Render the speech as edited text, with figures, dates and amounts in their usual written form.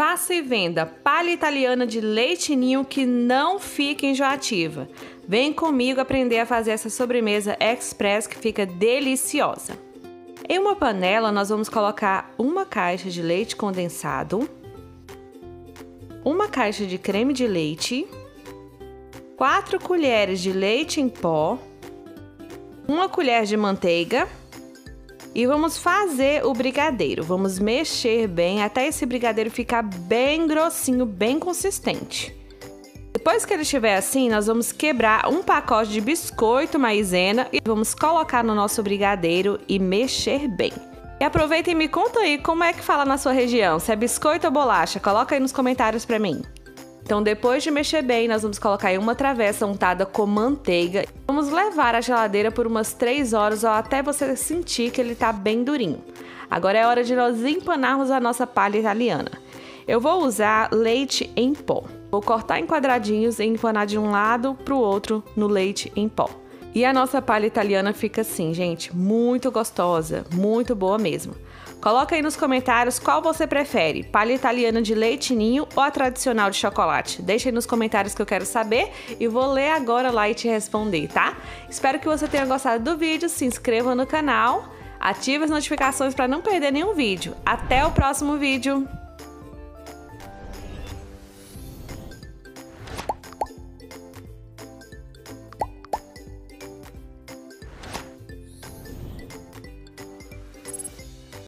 Faça e venda palha italiana de leite ninho que não fica enjoativa. Vem comigo aprender a fazer essa sobremesa express que fica deliciosa. Em uma panela nós vamos colocar uma caixa de leite condensado, uma caixa de creme de leite, 4 colheres de leite em pó, 1 colher de manteiga. E vamos fazer o brigadeiro, vamos mexer bem até esse brigadeiro ficar bem grossinho, bem consistente. Depois que ele estiver assim, nós vamos quebrar um pacote de biscoito maisena e vamos colocar no nosso brigadeiro e mexer bem. E aproveita e me conta aí como é que fala na sua região, se é biscoito ou bolacha, coloca aí nos comentários pra mim. Então depois de mexer bem, nós vamos colocar em uma travessa untada com manteiga. Vamos levar à geladeira por umas 3 horas ou até você sentir que ele tá bem durinho. Agora é hora de nós empanarmos a nossa palha italiana. Eu vou usar leite em pó. Vou cortar em quadradinhos e empanar de um lado pro outro no leite em pó. E a nossa palha italiana fica assim, gente, muito gostosa, muito boa mesmo. Coloca aí nos comentários qual você prefere, palha italiana de leite ninho ou a tradicional de chocolate. Deixa aí nos comentários que eu quero saber e vou ler agora lá e te responder, tá? Espero que você tenha gostado do vídeo, se inscreva no canal, ative as notificações para não perder nenhum vídeo. Até o próximo vídeo!